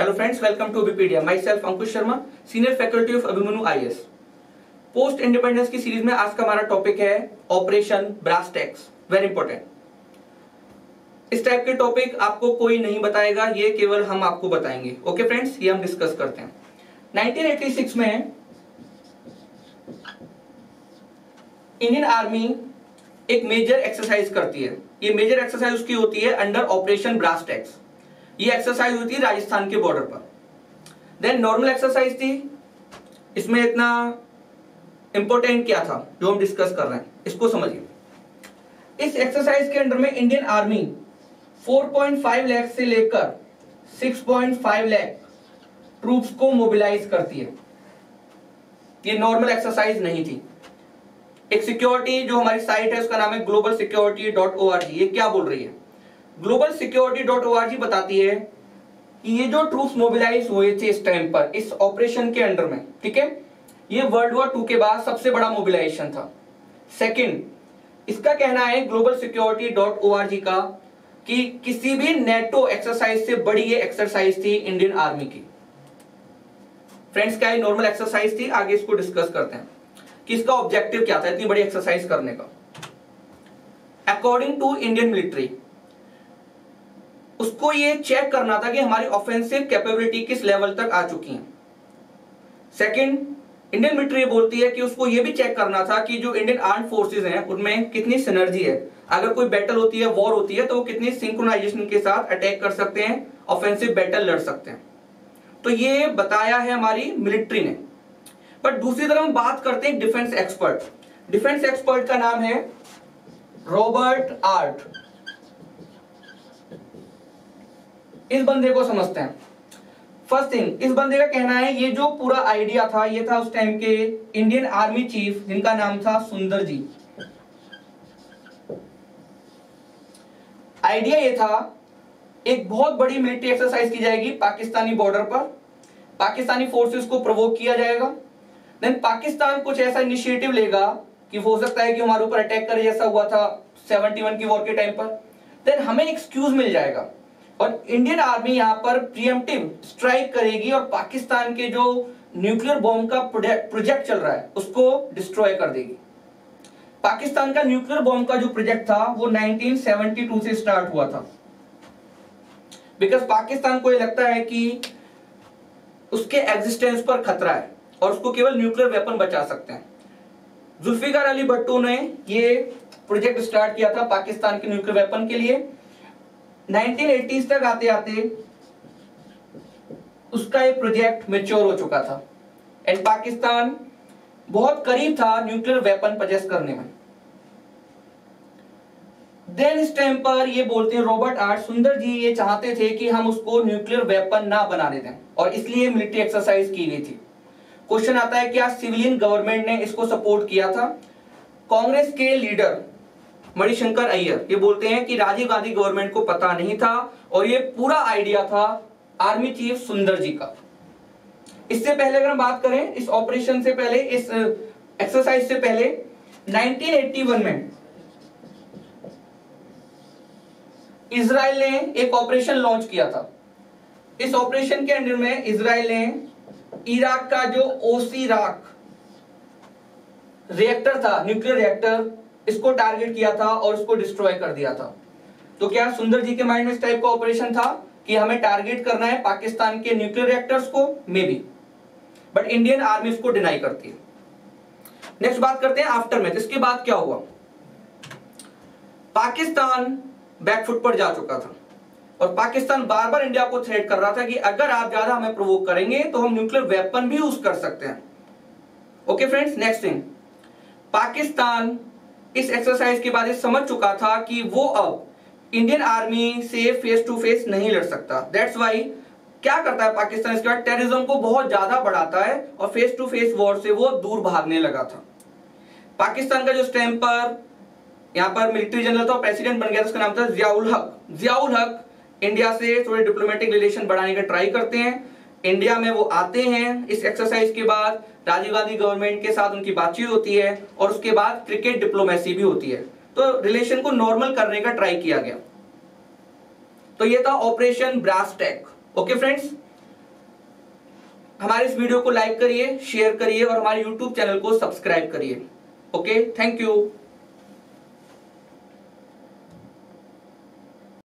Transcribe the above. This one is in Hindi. Hello friends, welcome to बीपीडिया। My self Ankush Sharma, senior faculty of Abhimanyu IAS. Post independence की सीरीज में आज का हमारा टॉपिक है ऑपरेशन ब्रास्टैक्स। Very important. इस टाइप के टॉपिक आपको कोई नहीं बताएगा, ये केवल हम आपको बताएंगे। ओके फ्रेंड्स, ये हम डिस्कस करते हैं। 1986 में इंडियन आर्मी एक मेजर एक्सरसाइज करती है। ये मेजर एक्सरसाइज उसकी होती है अंडर ऑपरेशन ब्रास्टैक्स। ये एक्सरसाइज हुई थी राजस्थान के बॉर्डर पर। देन नॉर्मल एक्सरसाइज थी, इसमें इतना इंपॉर्टेंट क्या था जो हम डिस्कस कर रहे हैं, इसको समझिए। इस एक्सरसाइज के अंडर में इंडियन आर्मी 4.5 लाख से लेकर 6.5 लाख ट्रूप्स को मोबिलाइज करती है। ये नॉर्मल एक्सरसाइज नहीं थी। एक सिक्योरिटी जो हमारी साइट है उसका नाम है GlobalSecurity.org। ये क्या बोल रही है? GlobalSecurity.org बताती है कि ये जो ट्रूप्स मोबिलाइज हुए थे इस टाइम पर इस ऑपरेशन के अंडर में, ठीक है, ये वर्ल्ड वॉर 2 के बाद सबसे बड़ा मोबिलाइजेशन था। सेकंड, इसका कहना है GlobalSecurity.org का कि किसी भी नेटो एक्सरसाइज से बड़ी ये एक्सरसाइज थी इंडियन आर्मी की। फ्रेंड्स, क्या ये नॉर्मल एक्सरसाइज थी? आगे इसको डिस्कस करते हैं कि इसका ऑब्जेक्टिव क्या था इतनी बड़ी एक्सरसाइज करने का। अकॉर्डिंग टू इंडियन मिलिट्री, उसको ये चेक करना था कि हमारी ऑफेंसिव कैपेबिलिटी किस लेवल तक आ चुकी है। सेकंड, इंडियन मिलिट्री बोलती है कि उसको ये भी चेक करना था कि जो इंडियन आर्म फोर्सेस हैं उनमें कितनी सिनर्जी है। अगर कोई बैटल होती है, वॉर होती है, तो वो कितनी सिंक्रोनाइजेशन के साथ अटैक कर सकते हैं, ऑफेंसिव बैटल लड़ सकते हैं। तो ये बताया है हमारी मिलिट्री ने। बट दूसरी तरफ हम बात करते हैं डिफेंस एक्सपर्ट। डिफेंस एक्सपर्ट का नाम है रॉबर्ट आर्ट। इस बंदे को समझते हैं। फर्स्ट थिंग, इस बंदे का कहना है ये जो पूरा आइडिया था ये था उस टाइम के इंडियन आर्मी चीफ जिनका नाम था सुंदर जी। आइडिया ये था एक बहुत बड़ी मिलिट्री एक्सरसाइज की जाएगी पाकिस्तानी बॉर्डर पर, पाकिस्तानी फोर्सेस को प्रवोक किया जाएगा। देन पाकिस्तान कुछ ऐसा इनिशिएटिव लेगा कि हो सकता है कि हमारे ऊपर अटैक करे, जैसा हुआ था 71 की वॉर के टाइम पर। देन हमें एक्सक्यूज मिल जाएगा और इंडियन आर्मी यहाँ पर प्रीएम्प्टिव स्ट्राइक करेगी और पाकिस्तान के जो न्यूक्लियर बॉम्ब का प्रोजेक्ट चल रहा है उसको डिस्ट्रॉय कर देगी। पाकिस्तान का न्यूक्लियर बॉम्ब का जो प्रोजेक्ट था वो 1972 से स्टार्ट हुआ था, बिकॉज पाकिस्तान को ये लगता है कि उसके एग्जिस्टेंस पर खतरा है और उसको केवल न्यूक्लियर वेपन बचा सकते हैं। जुल्फिकार अली भुट्टो ने ये प्रोजेक्ट स्टार्ट किया था पाकिस्तान के न्यूक्लियर वेपन के लिए। 1980s तक आते आते उसका ये प्रोजेक्ट मैच्योर हो चुका था एंड पाकिस्तान बहुत करीब था न्यूक्लियर वेपन परचेस करने में। देन इस टाइम पर ये बोलते हैं रॉबर्ट आर्ट, सुंदर जी ये चाहते थे कि हम उसको न्यूक्लियर वेपन ना बनाने दें और इसलिए मिलिट्री एक्सरसाइज की गई थी। क्वेश्चन आता है, क्या सिविलियन गवर्नमेंट ने इसको सपोर्ट किया था? कांग्रेस के लीडर मणिशंकर अय्यर ये बोलते हैं कि राजीव गांधी गवर्नमेंट को पता नहीं था और ये पूरा आइडिया था आर्मी चीफ सुंदर जी का। इससे पहले अगर हम बात करें, इस ऑपरेशन से पहले, इस एक्सरसाइज से पहले 1981 में इजराइल ने एक ऑपरेशन लॉन्च किया था। इस ऑपरेशन के अंडर में इजराइल ने इराक का जो ओसिराक रिएक्टर था, न्यूक्लियर रिएक्टर, इसको टारगेट किया था और इसको डिस्ट्रॉय कर दिया था। तो क्या सुंदर जी के माइंड में इस टाइप का ऑपरेशन था कि हमें टारगेट करना है पाकिस्तान के न्यूक्लियर रिएक्टर्स को? Maybe, but Indian army इसको डिनाई करती है। नेक्स्ट बात करते हैं आफ्टरमैथ। इसके बाद क्या हुआ? पाकिस्तान बैकफुट पर जा चुका था और पाकिस्तान बार बार इंडिया को थ्रेट कर रहा था कि अगर आप ज्यादा हमें प्रोवोक करेंगे तो हम न्यूक्लियर वेपन भी यूज कर सकते हैं। Okay friends, next thing, Pakistan इस एक्सरसाइज के बाद समझ चुका था कि वो अब इंडियन आर्मी से फेस टू फेस नहीं लड़ सकता। दैट्स व्हाई क्या करता है पाकिस्तान इसके बाद? टेररिज्म को बहुत ज्यादा बढ़ाता है और फेस टू फेस वॉर से वो दूर भागने लगा था। पाकिस्तान का जो स्टैम पर यहाँ पर मिलिट्री जनरल था, प्रेसिडेंट बन गया था, उसका नाम था ज़िया-उल-हक। ज़िया-उल-हक इंडिया से थोड़े डिप्लोमेटिक रिलेशन बढ़ाने का ट्राई करते हैं, इंडिया में वो आते हैं। इस एक्सरसाइज के बाद राजीव गांधी गवर्नमेंट के साथ उनकी बातचीत होती है और उसके बाद क्रिकेट डिप्लोमेसी भी होती है। तो रिलेशन को नॉर्मल करने का ट्राई किया गया। तो ये था ऑपरेशन ब्रास्टैक्स। ओके फ्रेंड्स, हमारे इस वीडियो को लाइक करिए, शेयर करिए और हमारे YouTube चैनल को सब्सक्राइब करिए। Okay, thank you.